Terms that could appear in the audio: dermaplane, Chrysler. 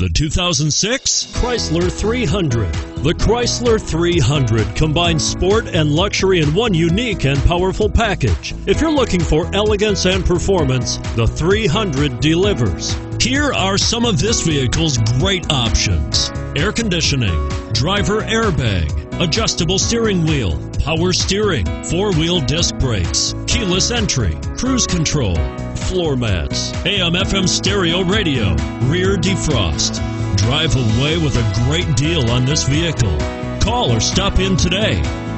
The 2006 Chrysler 300. The Chrysler 300 combines sport and luxury in one unique and powerful package. If you're looking for elegance and performance, the 300 delivers. Here are some of this vehicle's great options: air conditioning, driver airbag, adjustable steering wheel, power steering, four-wheel disc brakes, keyless entry, cruise control, floor mats, AM/FM stereo radio, rear defrost. Drive away with a great deal on this vehicle. Call or stop in today.